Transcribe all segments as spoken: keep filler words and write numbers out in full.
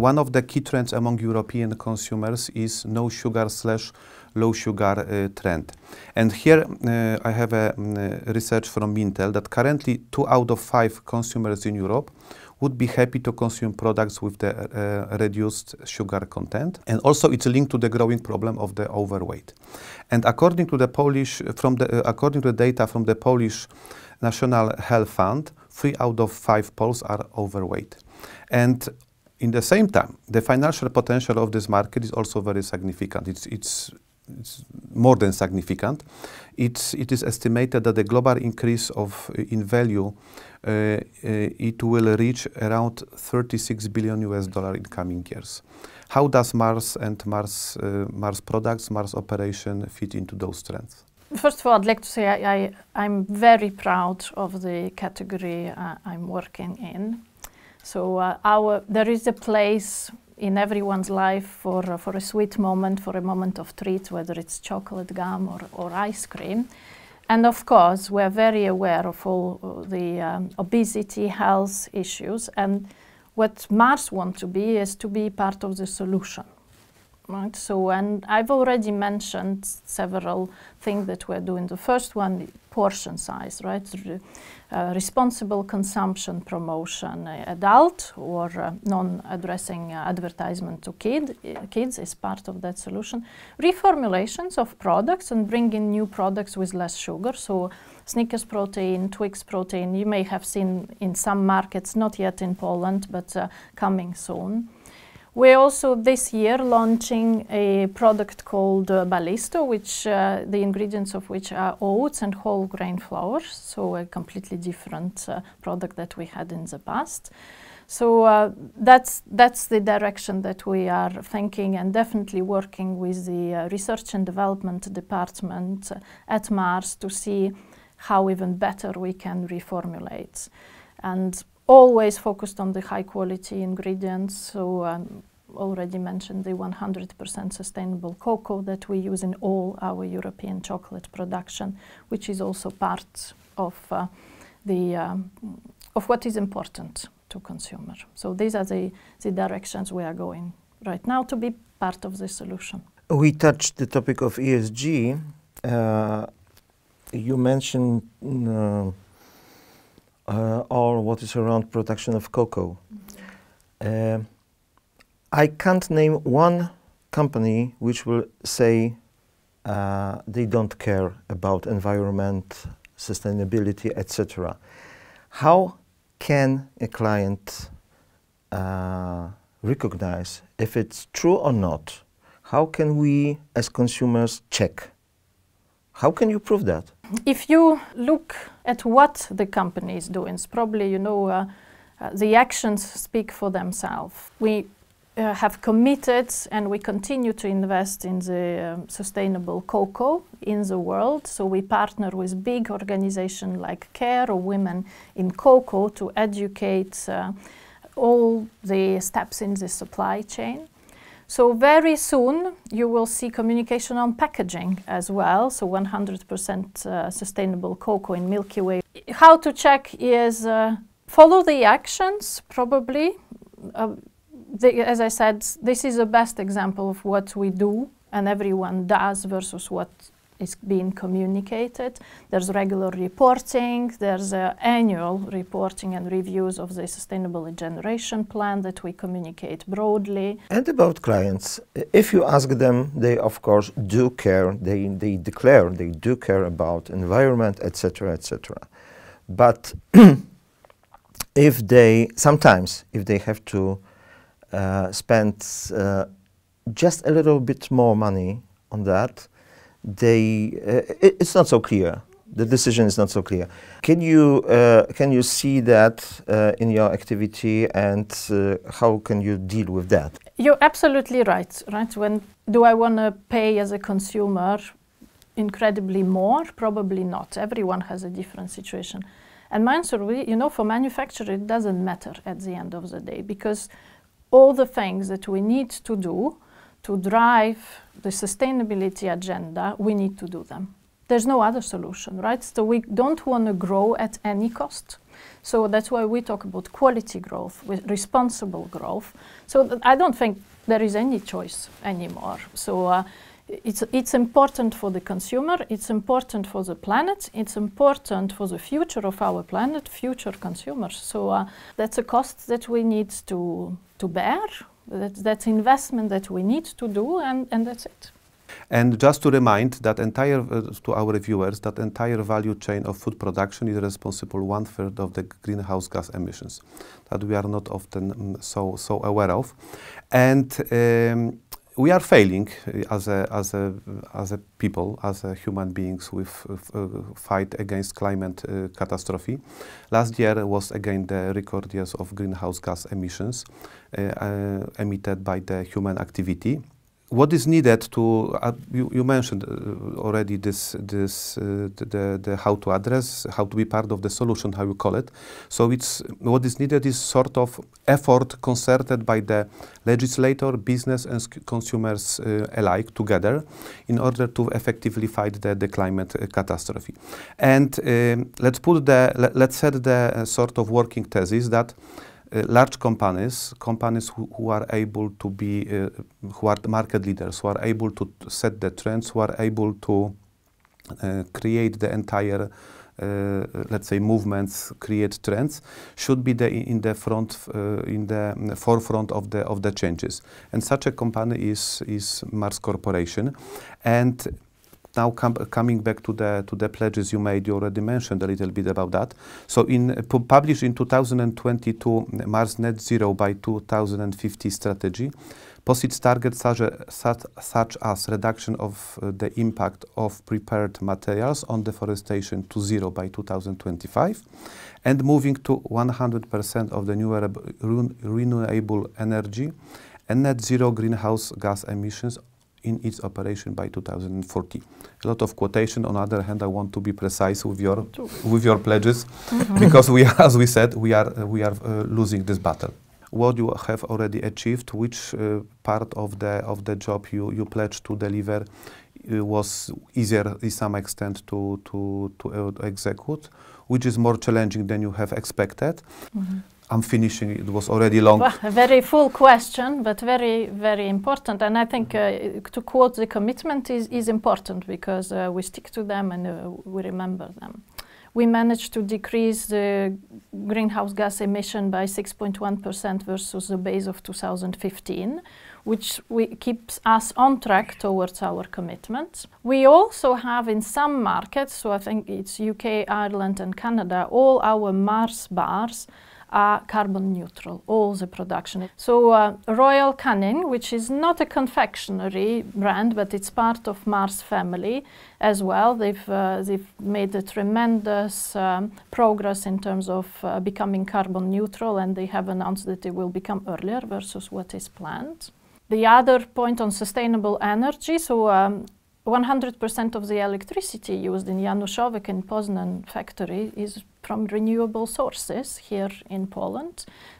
one of the key trends among European consumers is no sugar slash low sugar uh, trend. And here uh, I have a um, research from Mintel that currently two out of five consumers in Europe would be happy to consume products with the uh, reduced sugar content. And also it's linked to the growing problem of the overweight. And according to the Polish, from the, uh, according to the data from the Polish National Health Fund, three out of five Poles are overweight. And in the same time, the financial potential of this market is also very significant. It's, it's It's more than significant. It's, it is estimated that the global increase of, uh, in value, uh, uh, it will reach around thirty-six billion U S dollars in coming years. How does Mars and Mars, uh, Mars products, Mars operation fit into those trends? First of all, I'd like to say I, I, I'm very proud of the category uh, I'm working in. So uh, our, there is a place in everyone's life for, uh, for a sweet moment, for a moment of treat, whether it's chocolate, gum or, or ice cream. And of course, we're very aware of all the um, obesity, health issues. And what Mars wants to be is to be part of the solution. Right? So, and I've already mentioned several things that we're doing. The first one, portion size, right? Uh, responsible consumption promotion, uh, adult or uh, non-addressing uh, advertisement to kid, uh, kids is part of that solution. Reformulations of products and bringing new products with less sugar. So Snickers protein, Twix protein, you may have seen in some markets, not yet in Poland, but uh, coming soon. We're also this year launching a product called uh, Ballisto, which uh, the ingredients of which are oats and whole grain flour, so a completely different uh, product that we had in the past. So uh, that's, that's the direction that we are thinking, and definitely working with the uh, research and development department at Mars to see how even better we can reformulate. And always focused on the high quality ingredients, so I um, already mentioned the one hundred percent sustainable cocoa that we use in all our European chocolate production, which is also part of, uh, the, um, of what is important to consumer. So these are the, the directions we are going right now to be part of the solution. We touched the topic of E S G. Uh, you mentioned uh, Uh, or what is around production of cocoa. Mm-hmm. uh, I can't name one company which will say uh, they don't care about environment, sustainability, et cetera. How can a client uh, recognize if it's true or not? How can we as consumers check? How can you prove that? If you look at what the company is doing, it's probably, you know, uh, uh, the actions speak for themselves. We uh, have committed and we continue to invest in the um, sustainable cocoa in the world. So we partner with big organizations like Care or Women in Cocoa to educate uh, all the steps in the supply chain. So very soon you will see communication on packaging as well, so one hundred percent uh, sustainable cocoa in Milky Way. How to check is uh, follow the actions, probably. Uh, the, as I said, this is the best example of what we do and everyone does versus what is being communicated. There's regular reporting, there's uh, annual reporting and reviews of the Sustainable Generation Plan that we communicate broadly. And about clients, if you ask them, they of course do care, they, they declare they do care about environment, et cetera, et cetera. But if they, sometimes, if they have to uh, spend uh, just a little bit more money on that, They, uh, it, it's not so clear. The decision is not so clear. Can you uh, can you see that uh, in your activity, and uh, how can you deal with that? You're absolutely right. Right? When do I want to pay as a consumer? Incredibly more? Probably not. Everyone has a different situation, and my answer, really, you know, for manufacturer, it doesn't matter at the end of the day, because all the things that we need to do to drive the sustainability agenda, we need to do them. There's no other solution, right? So we don't want to grow at any cost. So that's why we talk about quality growth, with responsible growth. So th I don't think there is any choice anymore. So uh, it's, it's important for the consumer, it's important for the planet, it's important for the future of our planet, future consumers. So uh, that's a cost that we need to, to bear, that, that's investment that we need to do, and, and that's it. And just to remind that entire, uh, to our viewers, that entire value chain of food production is responsible one third of the greenhouse gas emissions that we are not often mm, so, so aware of. And um, we are failing as a, as a, as a people, as a human beings with uh, fight against climate uh, catastrophe. Last year was again the record years of greenhouse gas emissions uh, uh, emitted by the human activity. What is needed to, uh, you, you mentioned uh, already this, this uh, the, the how to address, how to be part of the solution, how you call it. So it's, what is needed is sort of effort concerted by the legislator, business and consumers uh, alike together in order to effectively fight the, the climate uh, catastrophe. And um, let's put the, let, let's set the uh, sort of working thesis that Uh, large companies, companies who, who are able to be, uh, who are the market leaders, who are able to set the trends, who are able to uh, create the entire, uh, let's say, movements, create trends, should be the, in the front, uh, in the forefront of the of the changes. And such a company is is Mars Corporation, and. Now com coming back to the to the pledges you made, you already mentioned a little bit about that. So, in uh, published in two thousand twenty-two, Mars Net Zero by two thousand fifty strategy posits targets such, a, such, such as reduction of uh, the impact of prepared materials on deforestation to zero by two thousand twenty-five, and moving to one hundred percent of the new re renewable energy and net zero greenhouse gas emissions in its operation by two thousand forty. A lot of quotation. On the other hand, I want to be precise with your with your pledges, mm-hmm. because we, as we said, we are uh, we are uh, losing this battle. What you have already achieved, which uh, part of the of the job you you pledged to deliver uh, was easier to some extent to to to uh, execute, which is more challenging than you have expected. Mm-hmm. I'm finishing, it was already long. Well, a very full question, but very, very important. And I think uh, to quote the commitment is, is important because uh, we stick to them and uh, we remember them. We managed to decrease the greenhouse gas emission by six point one percent versus the base of two thousand fifteen, which we keeps us on track towards our commitment. We also have in some markets, so I think it's U K, Ireland and Canada, all our Mars bars are carbon neutral, all the production. So uh, Royal Canin, which is not a confectionery brand, but it's part of Mars family as well. They've, uh, they've made a tremendous um, progress in terms of uh, becoming carbon neutral, and they have announced that they will become earlier versus what is planned. The other point on sustainable energy, so um, one hundred percent of the electricity used in Januszowiec and Poznan factory is from renewable sources here in Poland.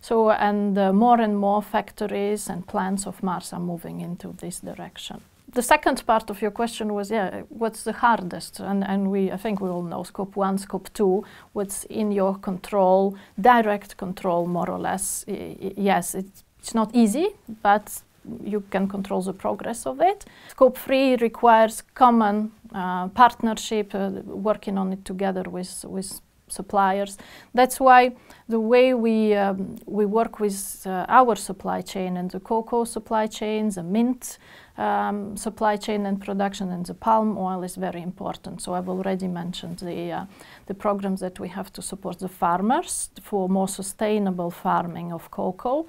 So, and uh, more and more factories and plants of Mars are moving into this direction. The second part of your question was, yeah, what's the hardest? And, and we, I think we all know scope one, scope two, what's in your control, direct control, more or less. I, I, yes, it's, it's not easy, but you can control the progress of it. Scope three requires common uh, partnership, uh, working on it together with, with suppliers. That's why the way we, um, we work with uh, our supply chain and the cocoa supply chain, the mint um, supply chain and production, and the palm oil is very important. So I've already mentioned the, uh, the programs that we have to support the farmers for more sustainable farming of cocoa.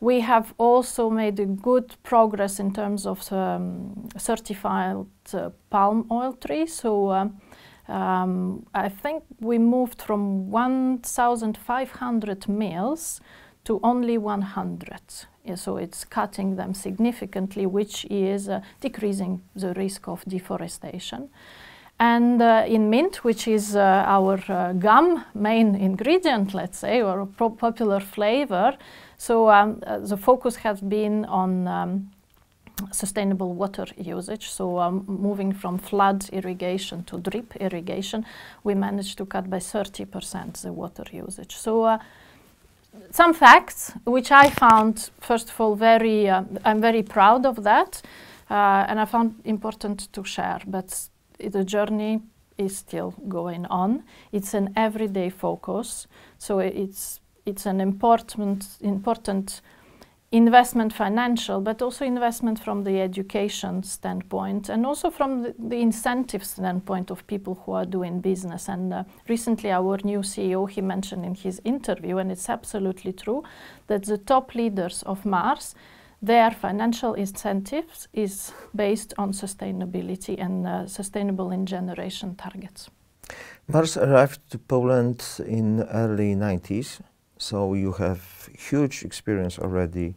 We have also made a good progress in terms of um, certified uh, palm oil trees. So uh, um, I think we moved from one thousand five hundred mills to only one hundred. Yeah, so it's cutting them significantly, which is uh, decreasing the risk of deforestation. And uh, in mint, which is uh, our uh, gum main ingredient, let's say, or a pro popular flavor, so um, uh, the focus has been on um, sustainable water usage, so um, moving from flood irrigation to drip irrigation, we managed to cut by thirty percent the water usage. So uh, some facts which I found, first of all, very, uh, I'm very proud of that, uh, and I found important to share, but the journey is still going on. It's an everyday focus, so it's, it's an important, important investment financial, but also investment from the education standpoint and also from the, the incentive standpoint of people who are doing business. And uh, recently our new C E O, he mentioned in his interview, and it's absolutely true, that the top leaders of Mars, their financial incentives is based on sustainability and uh, sustainable in generation targets. Mars arrived to Poland in early nineties, so you have huge experience already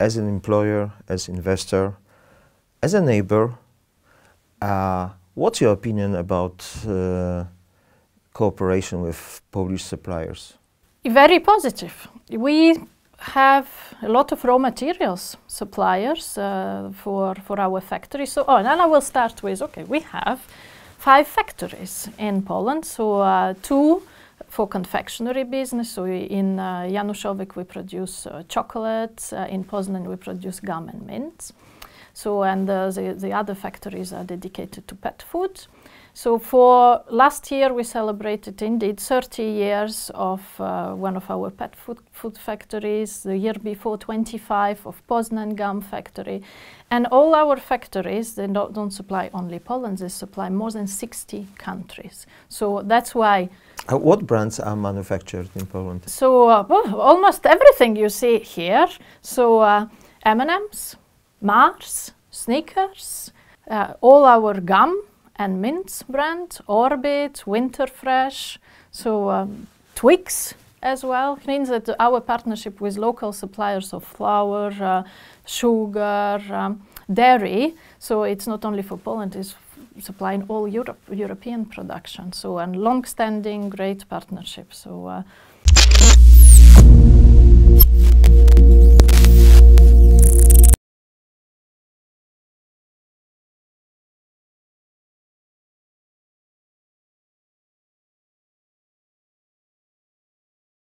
as an employer, as investor, as a neighbor. Uh, what's your opinion about uh, cooperation with Polish suppliers? Very positive. We have a lot of raw materials suppliers uh, for, for our factory. So, oh, and then I will start with, okay, we have five factories in Poland, so uh, two for confectionery business. So we, in uh, Januszowiec we produce uh, chocolates, uh, in Poznan we produce gum and mints. So, and uh, the, the other factories are dedicated to pet food. So for last year we celebrated indeed thirty years of uh, one of our pet food, food factories, the year before twenty-five of Poznan gum factory. And all our factories, they don't, don't supply only Poland, they supply more than sixty countries. So that's why... Uh, what brands are manufactured in Poland? So uh, well, almost everything you see here. So uh, M and M's, Mars, Snickers, uh, all our gum and mints brand, Orbit, Winterfresh, so um, Twix as well. It means that our partnership with local suppliers of flour, uh, sugar, um, dairy, so it's not only for Poland, it's supplying all Europe, European production. So a long-standing great partnership. So. Uh